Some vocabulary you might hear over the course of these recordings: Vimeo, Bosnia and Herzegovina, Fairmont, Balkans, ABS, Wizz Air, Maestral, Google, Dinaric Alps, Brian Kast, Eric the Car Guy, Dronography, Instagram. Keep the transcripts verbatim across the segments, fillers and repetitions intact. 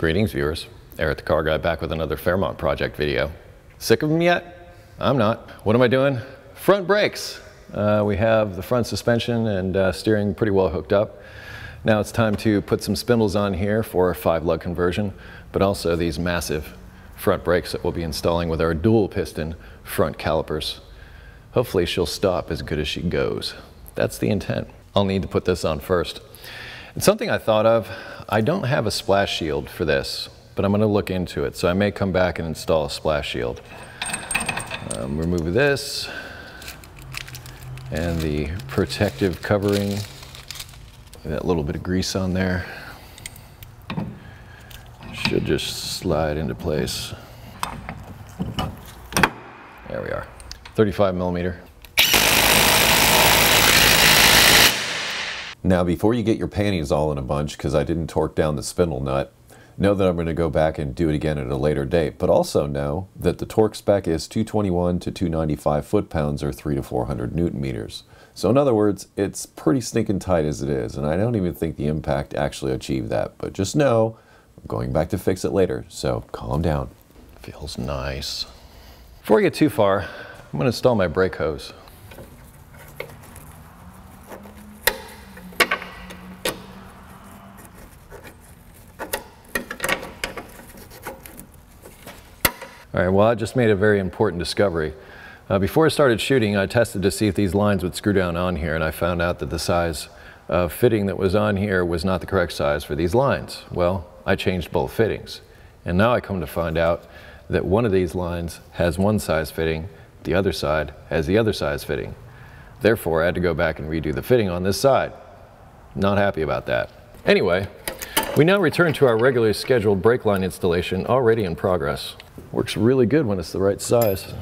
Greetings viewers, Eric the Car Guy back with another Fairmont project video. Sick of them yet? I'm not. What am I doing? Front brakes. Uh, we have the front suspension and uh, steering pretty well hooked up. Now it's time to put some spindles on here for a five lug conversion, but also these massive front brakes that we'll be installing with our dual piston front calipers. Hopefully she'll stop as good as she goes. That's the intent. I'll need to put this on first. And something I thought of, I don't have a splash shield for this, but I'm going to look into it. So I may come back and install a splash shield. Um, remove this and the protective covering. That little bit of grease on there should just slide into place. There we are. thirty-five millimeter. Now, before you get your panties all in a bunch because I didn't torque down the spindle nut, know that I'm going to go back and do it again at a later date, but also know that the torque spec is two twenty-one to two ninety-five foot-pounds or three to four hundred newton-meters. So in other words, it's pretty stinking tight as it is, and I don't even think the impact actually achieved that, but just know I'm going back to fix it later, so calm down. Feels nice. Before I get too far, I'm going to install my brake hose. All right, well, I just made a very important discovery. Uh, before I started shooting, I tested to see if these lines would screw down on here, and I found out that the size of fitting that was on here was not the correct size for these lines. Well, I changed both fittings, and now I come to find out that one of these lines has one size fitting, the other side has the other size fitting. Therefore, I had to go back and redo the fitting on this side. Not happy about that. Anyway, we now return to our regularly scheduled brake line installation already in progress. Works really good when it's the right size.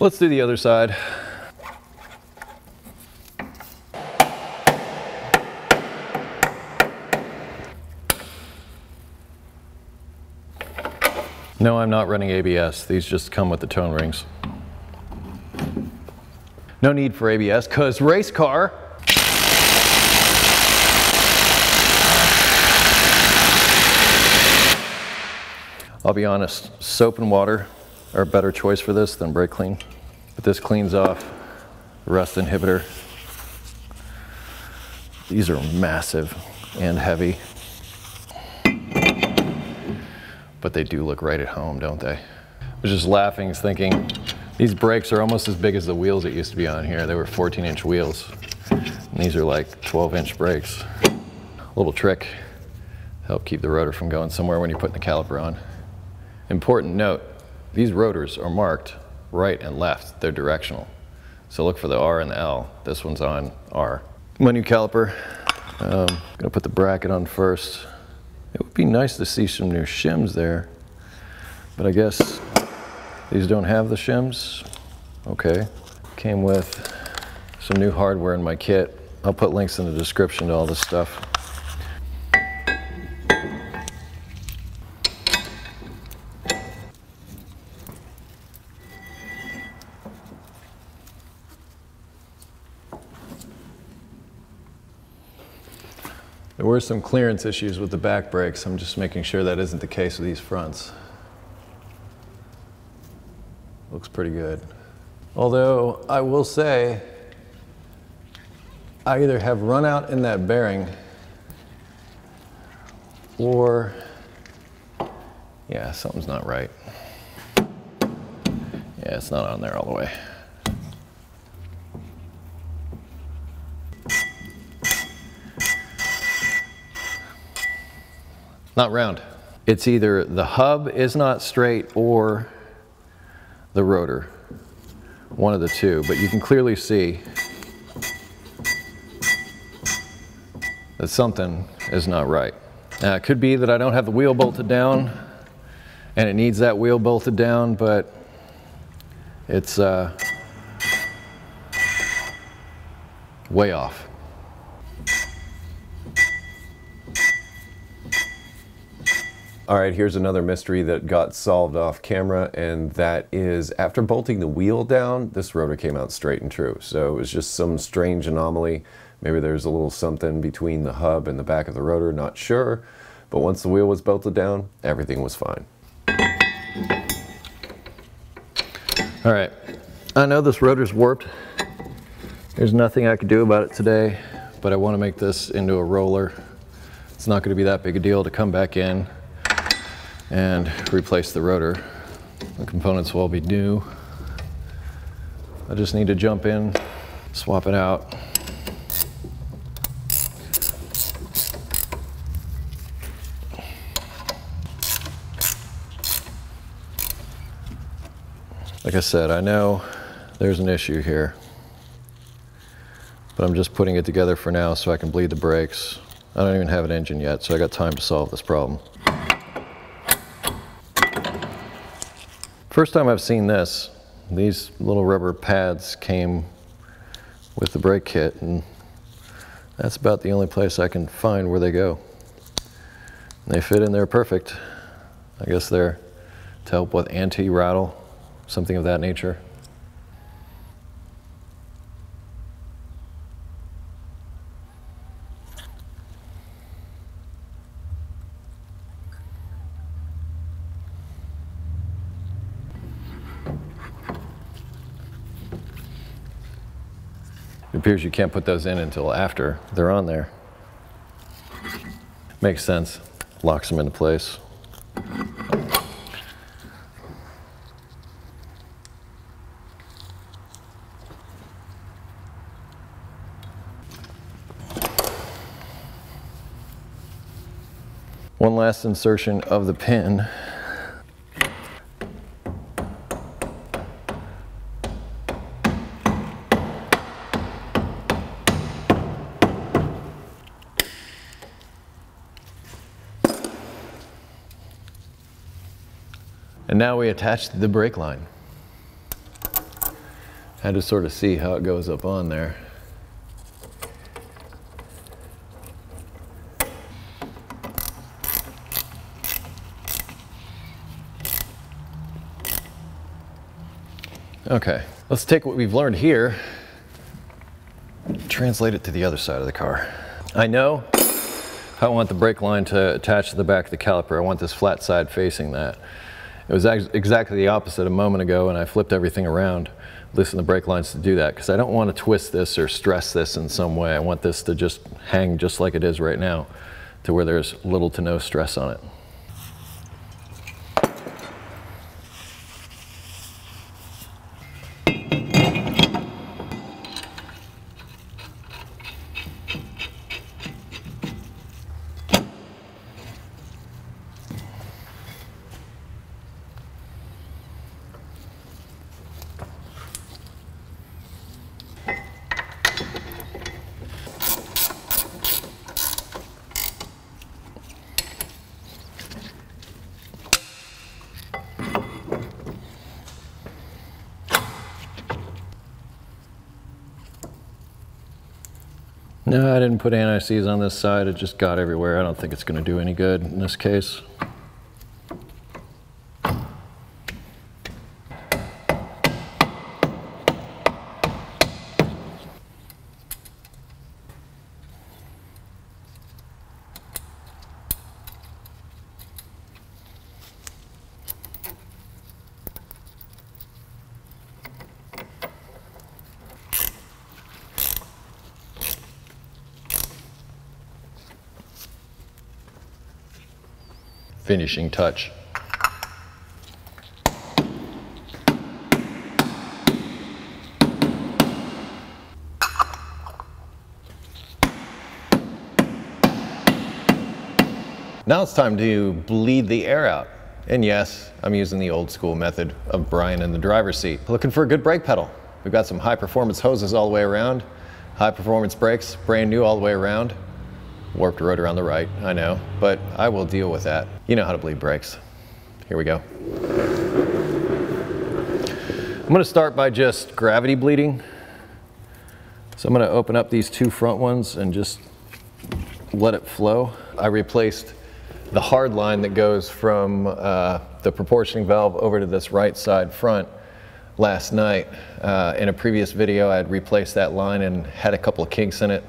Let's do the other side. No, I'm not running A B S. These just come with the tone rings. No need for A B S, cause race car. I'll be honest, soap and water are a better choice for this than brake clean. But this cleans off the rust inhibitor. These are massive and heavy. But they do look right at home, don't they? I was just laughing, thinking, these brakes are almost as big as the wheels that used to be on here. They were fourteen inch wheels. And these are like twelve inch brakes. Little trick, help keep the rotor from going somewhere when you're putting the caliper on. Important note, these rotors are marked right and left. They're directional. So look for the R and the L. This one's on R. My new caliper, um, I'm gonna put the bracket on first. It would be nice to see some new shims there, but I guess these don't have the shims. Okay. Came with some new hardware in my kit. I'll put links in the description to all this stuff. There were some clearance issues with the back brakes. I'm just making sure that isn't the case with these fronts. Looks pretty good. Although I will say, I either have run out in that bearing or, yeah, something's not right. Yeah, it's not on there all the way. Not round. It's either the hub is not straight or the rotor. One of the two, but you can clearly see that something is not right. Now, it could be that I don't have the wheel bolted down and it needs that wheel bolted down, but it's uh, way off. All right, here's another mystery that got solved off camera, and that is after bolting the wheel down, this rotor came out straight and true. So it was just some strange anomaly. Maybe there's a little something between the hub and the back of the rotor, not sure. But once the wheel was bolted down, everything was fine. All right, I know this rotor's warped. There's nothing I could do about it today, but I want to make this into a roller. It's not going to be that big a deal to come back in and replace the rotor. The components will all be new. I just need to jump in, swap it out. Like I said, I know there's an issue here, but I'm just putting it together for now so I can bleed the brakes. I don't even have an engine yet, so I got time to solve this problem. First time I've seen this, these little rubber pads came with the brake kit, and that's about the only place I can find where they go. And they fit in there perfect. I guess they're to help with anti-rattle. Something of that nature. It appears you can't put those in until after they're on there. Makes sense. Locks them into place. One last insertion of the pin. And now we attach the brake line. Had to sort of see how it goes up on there. Okay, let's take what we've learned here, translate it to the other side of the car. I know I want the brake line to attach to the back of the caliper. I want this flat side facing that. It was ex exactly the opposite a moment ago, and I flipped everything around, loosened the brake lines to do that, because I don't want to twist this or stress this in some way. I want this to just hang just like it is right now, to where there's little to no stress on it. No, I didn't put anti-seize on this side. It just got everywhere. I don't think it's going to do any good in this case. Finishing touch. Now it's time to bleed the air out. And yes, I'm using the old school method of Brian in the driver's seat. Looking for a good brake pedal. We've got some high performance hoses all the way around, high performance brakes, brand new all the way around. Warped rotor on the right, I know, but I will deal with that. You know how to bleed brakes. Here we go. I'm gonna start by just gravity bleeding. So I'm gonna open up these two front ones and just let it flow. I replaced the hard line that goes from uh, the proportioning valve over to this right side front last night. Uh, in a previous video, I had replaced that line and had a couple of kinks in it.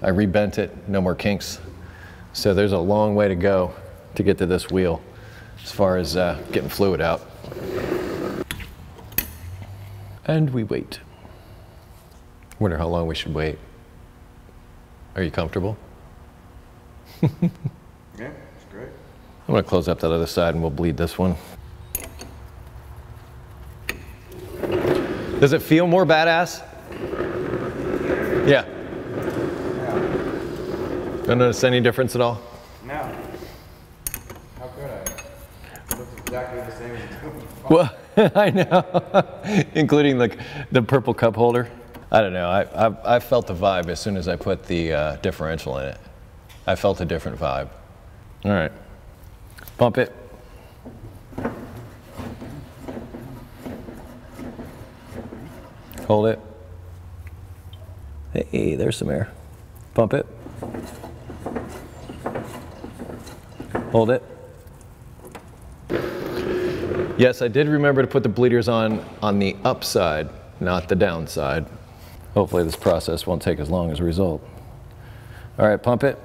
I rebent it, no more kinks. So there's a long way to go to get to this wheel as far as uh, getting fluid out. And we wait. Wonder how long we should wait. Are you comfortable? Yeah, it's great. I'm gonna close up that other side and we'll bleed this one. Does it feel more badass? Yeah. yeah. Don't notice any difference at all? No. How good I am. It looks exactly the same as doing. Well, I know. Including like the purple cup holder. I don't know. I, I, I felt the vibe as soon as I put the uh, differential in it. I felt a different vibe. All right. Pump it. Hold it. Hey, there's some air. Pump it. Hold it. Yes, I did remember to put the bleeders on on the upside, not the downside. Hopefully this process won't take as long as a result. All right, pump it.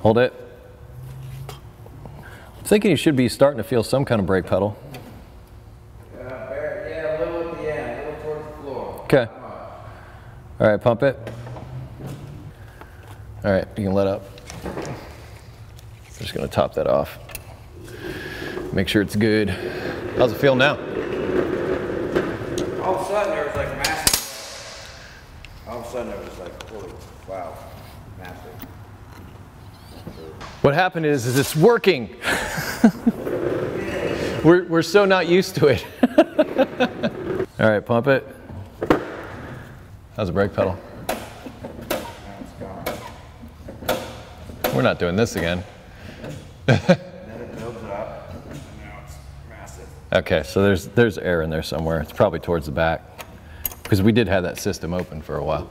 Hold it. I'm thinking you should be starting to feel some kind of brake pedal. Okay. All right, pump it. All right, you can let up. I'm just gonna top that off. Make sure it's good. How's it feel now? All of a sudden there was like massive. All of a sudden there was like, holy, wow, massive. What happened is, is it's working. we're, we're so not used to it. All right, pump it. How's the brake pedal? We're not doing this again. Okay, so there's there's air in there somewhere. It's probably towards the back because we did have that system open for a while,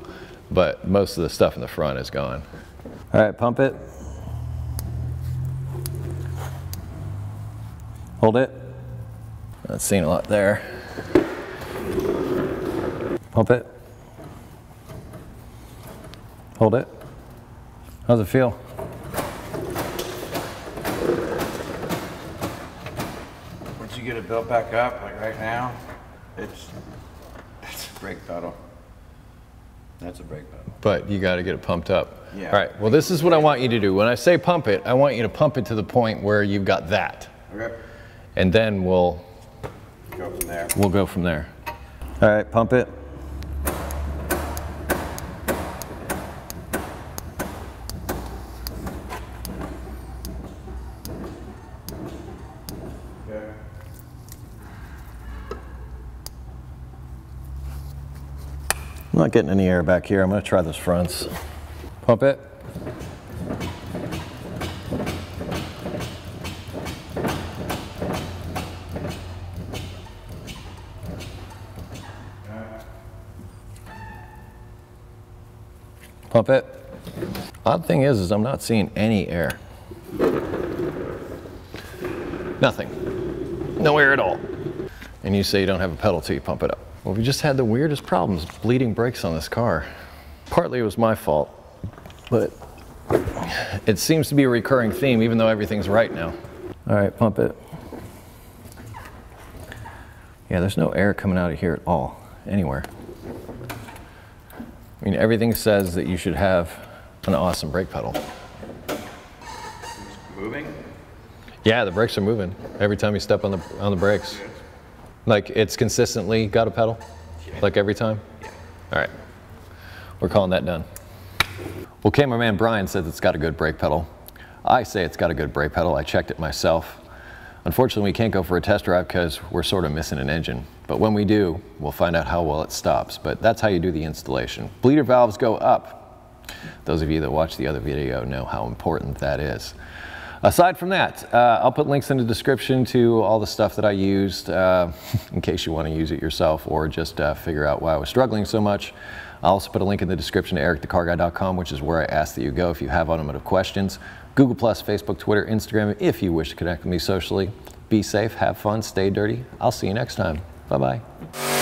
but most of the stuff in the front is gone. All right, pump it. Hold it. I've seen a lot there. Pump it. Hold it. How's it feel? Once you get it built back up, like right now, it's, it's a brake pedal. That's a brake pedal. But you gotta get it pumped up. Yeah. All right, well this is what I want you to do. When I say pump it, I want you to pump it to the point where you've got that. Okay. And then we'll go from there. We'll go from there. All right, pump it. I'm not getting any air back here. I'm going to try those fronts. Pump it. Pump it. Odd thing is, is I'm not seeing any air. Nothing. No air at all. And you say you don't have a pedal till you pump it up. Well, we just had the weirdest problems bleeding brakes on this car. Partly it was my fault, but it seems to be a recurring theme even though everything's right now. All right, pump it. Yeah, there's no air coming out of here at all, anywhere. I mean, everything says that you should have an awesome brake pedal. It's moving? Yeah, the brakes are moving every time you step on the, on the brakes. Like it's consistently got a pedal? Yeah. Like every time? Yeah. All right, we're calling that done. Well, cameraman Brian says it's got a good brake pedal. I say it's got a good brake pedal. I checked it myself. Unfortunately, we can't go for a test drive because we're sort of missing an engine. But when we do, we'll find out how well it stops. But that's how you do the installation. Bleeder valves go up. Those of you that watched the other video know how important that is. Aside from that, uh, I'll put links in the description to all the stuff that I used uh, in case you want to use it yourself or just uh, figure out why I was struggling so much. I'll also put a link in the description to eric the car guy dot com, which is where I ask that you go if you have automotive questions. Google plus, Facebook, Twitter, Instagram, if you wish to connect with me socially. Be safe, have fun, stay dirty. I'll see you next time. Bye-bye.